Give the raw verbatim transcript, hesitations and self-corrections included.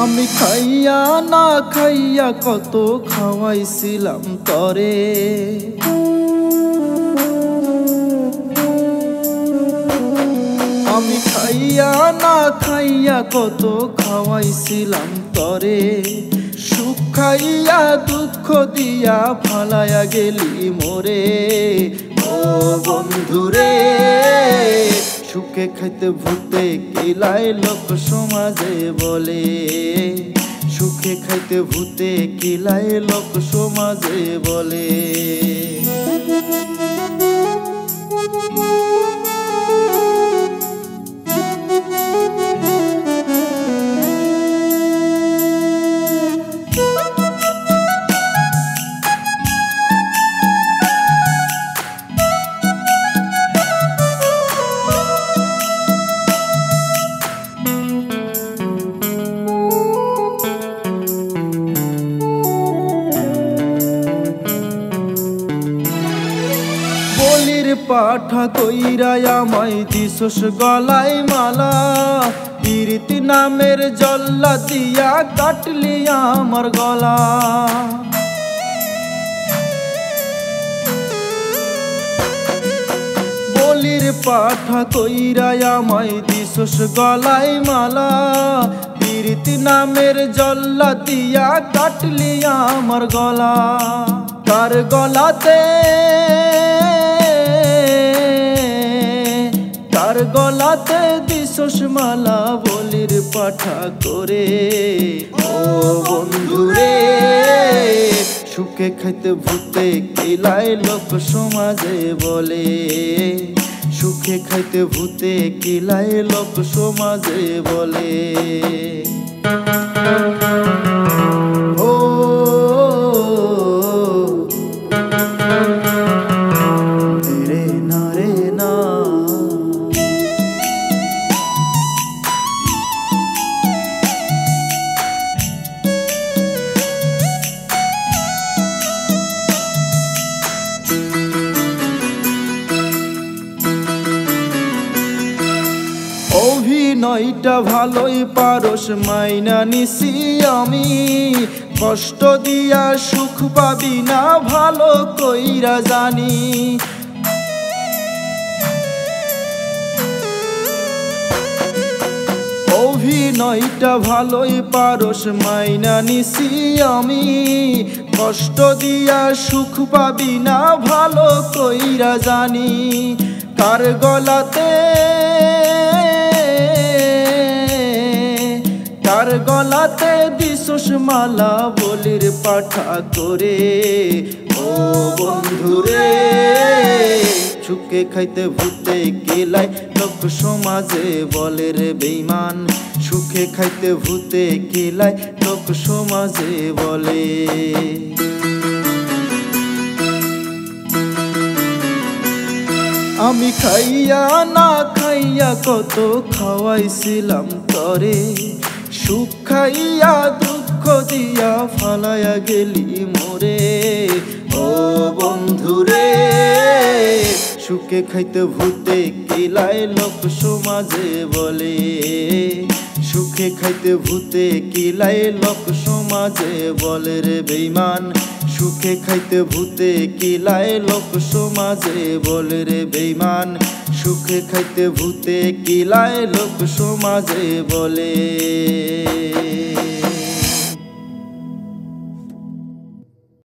आमी खाइया ना खाइया कत खावाइছিলাম तोरे आमी खाइया ना खाइया कत खावाइছিলাম तोरे सुख खाइया दुख दिया भालाया गेली मोरे ओ बंधुरे सुखे खाइते भूते किलाय लोक समाजे बोले सुखे खाइते भूते किलाय लोक समाजे बोले पाठा कईरा आमाय दिसोस गलाय माला कीर्ति नामेर जल्ला दिया काटली आमार गला बलिर पाठा कईरा आमाय दिसोस गलाय माला कीर्ति नामेर जल्ला दिया काटली आमार गला तार गलाते तार गलाते दिसोस माला बोलिर पाठा करे ओ बंधुरे सुखे खाइते भूते किलाय लोक समाजे बोले सुखे खाइते भूते किलाय लोक समाजे बोले অভিনয়টা ভালোই পারস মাইনা নিছি আমি কষ্ট দিয়া সুখ পাবি না ভালো কইরা জানি অভিনয়টা ভালোই পারস মাইনা নিছি আমি কষ্ট দিয়া সুখ পাবি না ভালো কইরা জানি কার গলাতে तार गलाते दिसोस माला बोलिर पाठा करे ओ बंधुरे सुखे खाइते भूते किलाय लोक समाजे बोले रे बेईमान सुखे खाइते भूते किलाय लोक समाजे बोले आमी खाइया ना खाइया कत खावाइছিলাম तोरे सुख खाइया दुख दिया फालाया गेली मोरे ओ बंधुरे सुखे खाइते भूते किलाय लोक समाजे बोले सुखे खाइते भूते किलाय लोक समाजे बोले रे बेईमान सुखे खाइते भूते किलाय लोक समाजे बोले रे बेईमान सुखे खाइते भूते किलाय लोक समाजे बोले।